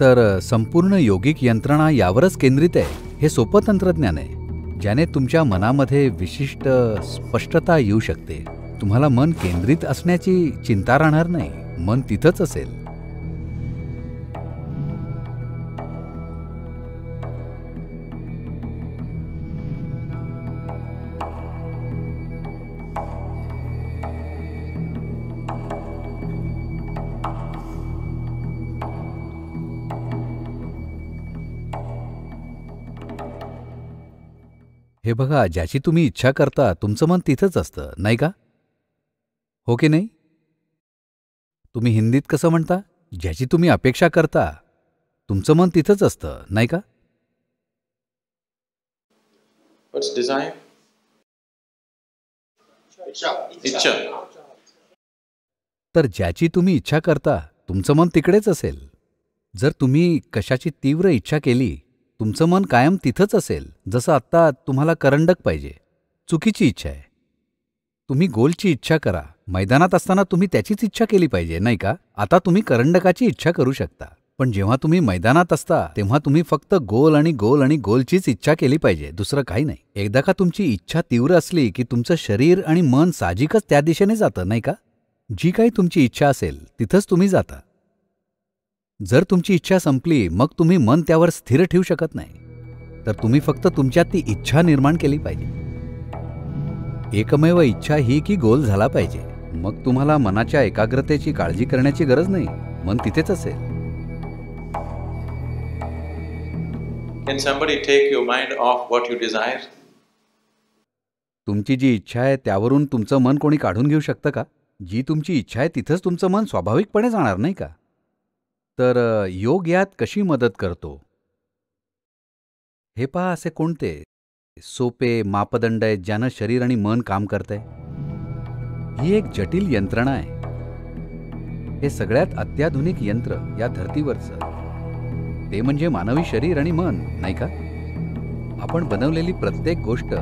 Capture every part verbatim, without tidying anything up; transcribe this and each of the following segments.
तर संपूर्ण योगिक यंत्रणा यावरच केंद्रित आहे हे सोपं तंत्रज्ञान आहे ज्याने तुमच्या मनामध्ये विशिष्ट स्पष्टता येऊ शकते। तुम्हाला मन केंद्रित असण्याची चिंता राहणार नाही, मन तिथंच असेल। हे बघा, ज्याची तुम्ही इच्छा करता तुमचं मन तिथंच असतं, नाही का? हो की नाही? तुम्ही हिंदीत कसं म्हणता, ज्याची तुम्ही अपेक्षा करता तुमचं मन तिथंच असतं, नाही का? What's desire? इच्छा, इच्छा। तर ज्याची तुम्ही इच्छा करता तुमचं मन तिकडेच असेल। जर तुम्ही कशाची तीव्र इच्छा केली तुमचं मन कायम तिथंच असेल। जसं आत्ता तुम्हाला करंडक पाहिजे, चुकीची इच्छा आहे। तुम्ही गोलची इच्छा करा, मैदानात असताना तुम्ही त्याचीच इच्छा केली पाहिजे, नाही का? आता तुम्ही करंडकाची इच्छा करू शकता, पण जेव्हा तुम्ही मैदानात असता तेव्हा तुम्ही फक्त गोल आणि गोल आणि गोलचीच इच्छा केली पाहिजे, दुसरं काही नाही। एकदा का तुमची इच्छा तीव्र असली की तुमचं शरीर आणि मन साहजिकच त्या दिशेने जातं, नाही का? जी काही तुमची इच्छा असेल तिथंच तुम्ही जाता। जर तुमची इच्छा संपली मग तुम्ही मन त्यावर स्थिर ठेवू शकत नाही, तर तुम्ही फक्त तुमच्यात ती इच्छा निर्माण केली पाहिजे। एकमेव इच्छा ही की गोल झाला पाहिजे, मग तुम्हाला मनाच्या एकाग्रतेची काळजी करण्याची गरज नाही, मन तिथेच असेल। Can somebody take your mind off what you desire? तुमची जी इच्छा आहे त्यावरून तुमचं मन कोणी काढून घेऊ शकतं का? जी तुमची इच्छा आहे तिथंच तुमचं मन स्वाभाविकपणे जाणार, नाही का? तर योग यात कशी मदत करतो हे पहा। असे कोणते सोपे मापदंड आहेत ज्यानं शरीर आणि मन काम करतंय? ही एक जटिल यंत्रणा आहे। हे सगळ्यात अत्याधुनिक यंत्र या धर्तीवरचं ते म्हणजे मानवी शरीर आणि मन, नाही का? आपण बनवलेली प्रत्येक गोष्ट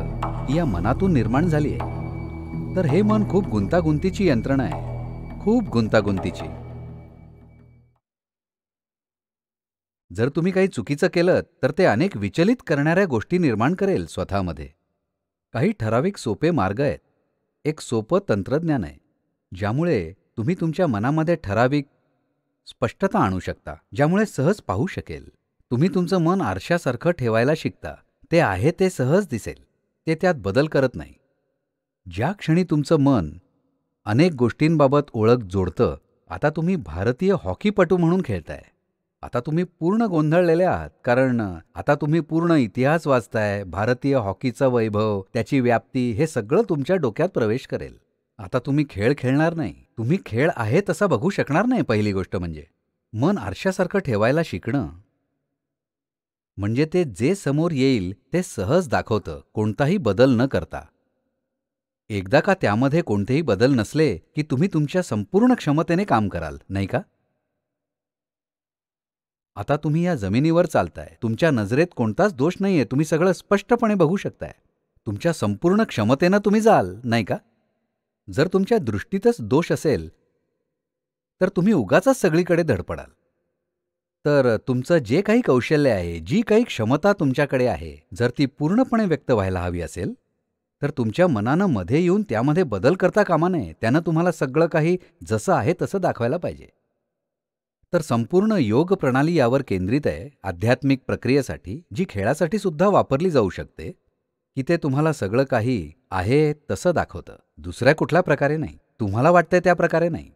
या मनातून निर्माण झाली आहे। तर हे मन खूप गुंतागुंतीची यंत्रणा आहे, खूप गुंतागुंतीची। जर तुम्ही काही चुकीचं केलं तर ते अनेक विचलित करणाऱ्या गोष्टी निर्माण करेल स्वतःमध्ये। काही ठराविक सोपे मार्ग आहेत, एक सोपं तंत्रज्ञान आहे ज्यामुळे तुम्ही तुमच्या मनामध्ये ठराविक स्पष्टता आणू शकता, ज्यामुळे सहज पाहू शकेल। तुम्ही तुमचं मन आरशासारखं ठेवायला शिकता, ते आहे ते सहज दिसेल, ते त्यात बदल करत नाही। ज्या क्षणी तुमचं मन अनेक गोष्टींबाबत ओळख जोडतं, आता तुम्ही भारतीय हॉकीपटू म्हणून खेळताय। आता तुम्ही पूर्ण गोंधळलेले आहात, कारण आता तुम्ही पूर्ण इतिहास वाचताय, भारतीय हॉकीचं वैभव, त्याची व्याप्ती, हे सगळं तुमच्या डोक्यात प्रवेश करेल। आता तुम्ही खेळ खेळणार नाही, तुम्ही खेळ आहे तसा बघू शकणार नाही। पहिली गोष्ट म्हणजे मन आरशासारखं ठेवायला शिकणं म्हणजे ते जे समोर येईल ते सहज दाखवतं, कोणताही बदल न करता। एकदा का त्यामध्ये कोणतेही बदल नसले की तुम्ही तुमच्या संपूर्ण क्षमतेने काम कराल, नाही का? आता तुम्ही या जमिनीवर चालताय, तुमच्या नजरेत कोणताच दोष नाहीये, तुम्ही सगळं स्पष्टपणे बघू शकताय। तुमच्या संपूर्ण क्षमतेनं तुम्ही जाल, नाही का? जर तुमच्या दृष्टीतच दोष असेल तर तुम्ही उगाचच सगळीकडे धडपडाल। तर तुमचं जे काही कौशल्य आहे, जी काही क्षमता तुमच्याकडे आहे, जर ती पूर्णपणे व्यक्त व्हायला हवी असेल तर तुमच्या मनानं मध्ये येऊन त्यामध्ये बदल करता कामा नये। त्यानं तुम्हाला सगळं काही जसं आहे तसं दाखवायला पाहिजे। तर संपूर्ण योग प्रणाली यावर केंद्रित आहे, आध्यात्मिक प्रक्रियेसाठी, जी खेळासाठी सुद्धा वापरली जाऊ शकते, की ते तुम्हाला सगळं काही आहे तसं दाखवतं, दुसऱ्या कुठल्या प्रकारे नाही, तुम्हाला वाटतंय त्या प्रकारे नाही।